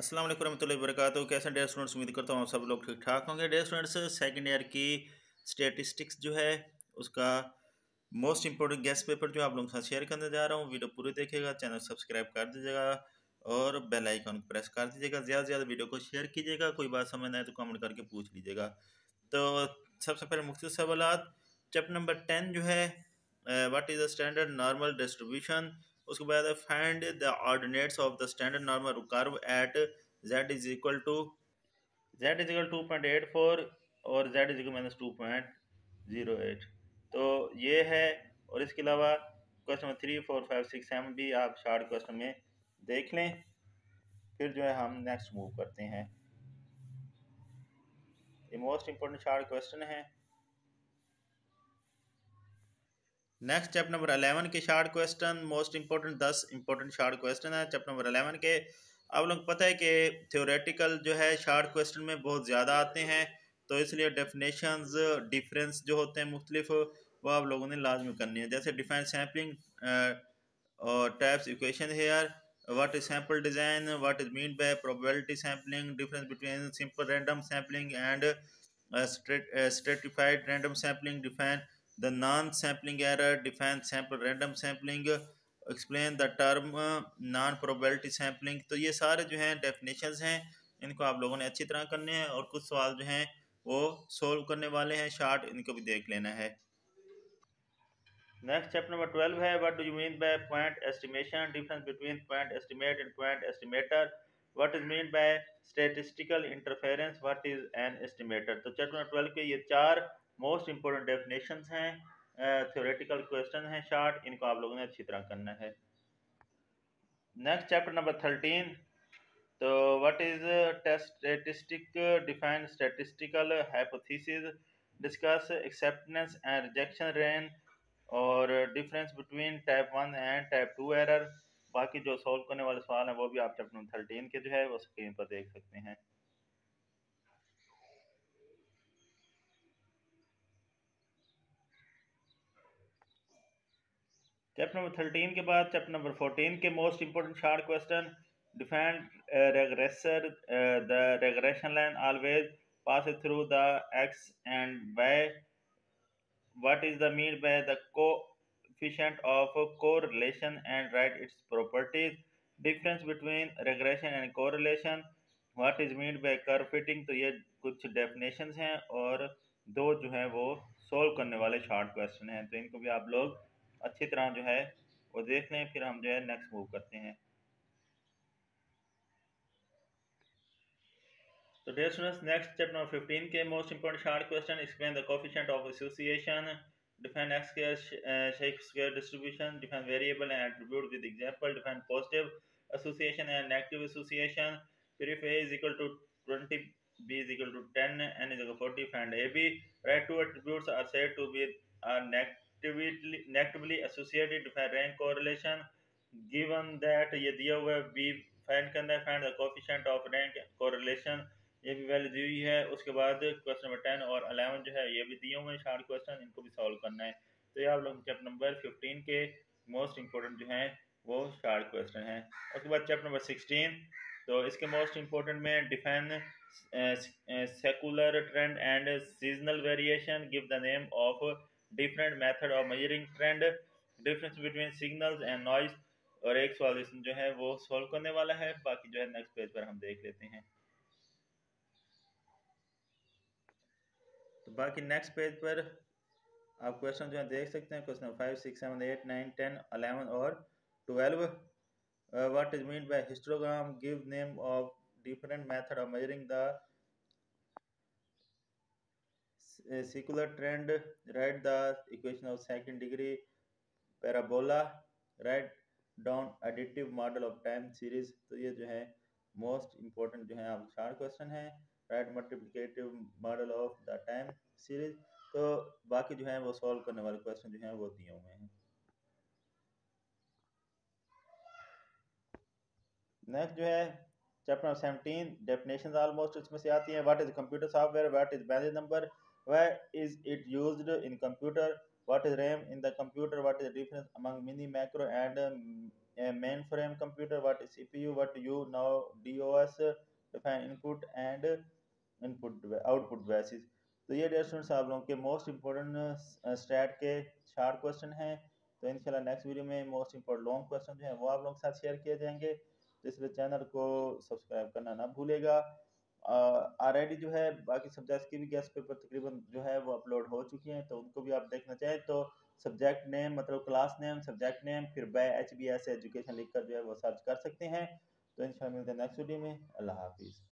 अस्सलाम वालेकुम रहमतुल्लाहि वबरकातुहू। कैसे डेयर स्टूडेंट्स, उम्मीद करता हूँ आप सब लोग ठीक ठाक होंगे। डेयर स्टूडेंट्स, सेकंड ईयर की स्टैटिस्टिक्स जो है उसका मोस्ट इंपॉर्टेंट गेस्ट पेपर जो आप लोगों के साथ शेयर करने जा रहा हूँ। वीडियो पूरी देखिएगा, चैनल सब्सक्राइब कर दीजिएगा और बेल आइकन को प्रेस कर दीजिएगा। ज़्यादा से ज़्यादा वीडियो को शेयर कीजिएगा। कोई बात समझ ना आए तो कमेंट करके पूछ लीजिएगा। तो सबसे पहले मुख्तसर सवालात, चैप्टर नंबर 10 जो है what is the standard normal distribution. उसके बाद find the ordinates of the standard normal curve at z is equal 2.84 और z इज इक्वल -2.08। तो ये है। और इसके अलावा क्वेश्चन 3, 4, 5, 6, 7 भी आप शार्ट क्वेश्चन में देख लें, फिर जो है हम नेक्स्ट मूव करते हैं। ये मोस्ट इम्पोर्टेंट शार्ट क्वेश्चन है। नेक्स्ट चैप्टर नंबर 11 के short question, most important 10 important short question है चैप्टर नंबर 11 के। आप लोग पता है कि थ्योरेटिकल जो है शार्ट क्वेश्चन में बहुत ज़्यादा आते हैं, तो इसलिए डेफिनेशंस डिफरेंस जो होते हैं मुख्तलिफ वो आप लोगों ने लाजमी करनी है। जैसे डिफाइन सैम्पलिंग और types equation here, what is sample design, what is mean by probability sampling, difference between simple random sampling and stratified random sampling, define the non-sampling error, define sample random sampling, explain the term non-probability sampling। तो ये सारे जो हैं definitions हैं, इनको आप लोगों ने अच्छी तरह करने हैं और कुछ सवाल जो हैं वो solve करने वाले हैं शार्ट, इनको भी देख लेना है। नेक्स्ट चैप्टर नंबर 12 है what do you mean by point estimation, difference between point estimate and point estimator, what is meant by statistical interference, what is an estimator। तो चैप्टर नंबर 12 के ये चार मोस्ट इम्पोर्टेंट डेफिनेशंस हैं, theoretical question हैं short, इनको आप लोगों ने अच्छी तरह करना है। नेक्स्ट चैप्टर नंबर 13, तो what is test statistic, define statistical hypothesis, discuss acceptance and rejection rate और difference between type 1 and type 2 error. बाकी जो सॉल्व करने वाले सवाल हैं वो भी आप चैप्टर नंबर 13 के जो है वो स्क्रीन पर देख सकते हैं। चैप्टर नंबर 13 के बाद चैप्टर नंबर 14 के most important short question, define regressor, the regression line always pass through the X and Y, what is the mean by the coefficient of correlation and write its properties, difference between regression and correlation, what is mean by curve fitting. तो ये कुछ definitions हैं और दो जो हैं वो solve करने वाले शार्ट क्वेश्चन हैं, तो इनको भी आप लोग अच्छी तरह जो है वो देख लें, फिर हम जो है नेक्स्ट मूव करते हैं। तो dear students, next chapter number 15 के most important short question, explain the coefficient of association, define X square distribution, define variable and attribute with example, define positive association and negative association, फिर if A is equal to 20 B is equal to 10 N is equal to 40 find A B, right two attributes are said to be are negatively associated, define rank correlation, given that ये दिया हुआ है b find करना है, find the coefficient of rank correlation, ये भी value दी हुई है। उसके बाद क्वेश्चन नंबर 10 और 11 जो है ये भी दिए हुए हैं शार्ट क्वेश्चन, इनको भी सॉल्व करना है। तो ये आप लोग चैप्टर नंबर 15 के मोस्ट इंपॉर्टेंट जो हैं वो शार्ट क्वेश्चन हैं। उसके बाद चैप्टर नंबर 16, तो इसके मोस्ट इंपॉर्टेंट में define secular trend and seasonal variation, give the name of different method of measuring trend, difference between signals and noise, और एक सॉल्यूशन जो है वो सॉल्व करने वाला है। बाकी जो है नेक्स्ट पेज पर हम देख लेते हैं। तो बाकी नेक्स्ट पेज पर आप क्वेश्चन जो है देख सकते हैं, क्वेश्चन 5, 6, 7, 8, 9, 10, 11 और 12, what is mean by histogram, give name of different method of measuring the circular trend, write the equation of second degree parabola, write down additive model of time series। तो ये जो है मोस्ट इंपॉर्टेंट जो है आप चार question हैं, write multiplicative model of the time series. तो बाकी जो है वो सॉल्व करने वाले क्वेश्चन जो हैं वो दिए हुए हैं। नेक्स्ट जो है चैप्टर 17, डेफिनेशंस ऑलमोस्ट इसमें से आती हैं। What is computer software, what is binary number, Where is it used in computer, What is RAM in the computer? What is the difference among mini, macro and a mainframe computer? What is CPU? What do you now DOS define input and output basis. तो ये dear students आप लोगों के most important stat के short question हैं। तो इंशाल्लाह next video में मोस्ट इम्पोर्टेंट लॉन्ग क्वेश्चन जो हैं वो आप लोगों के साथ शेयर किए जाएंगे, तो इसलिए चैनल को सब्सक्राइब करना ना भूलेगा। ऑलरेडी जो है बाकी सब्जेक्ट्स की भी गेस्ट पेपर तकरीबन जो है वो अपलोड हो चुकी हैं, तो उनको भी आप देखना चाहें तो सब्जेक्ट नेम मतलब क्लास नेम, सब्जेक्ट नेम फिर बाय HBSA एजुकेशन लिख कर जो है वो सर्च कर सकते हैं। तो इंशाल्लाह मिलते हैं नेक्स्ट वीडियो में। अल्लाह हाफिज़।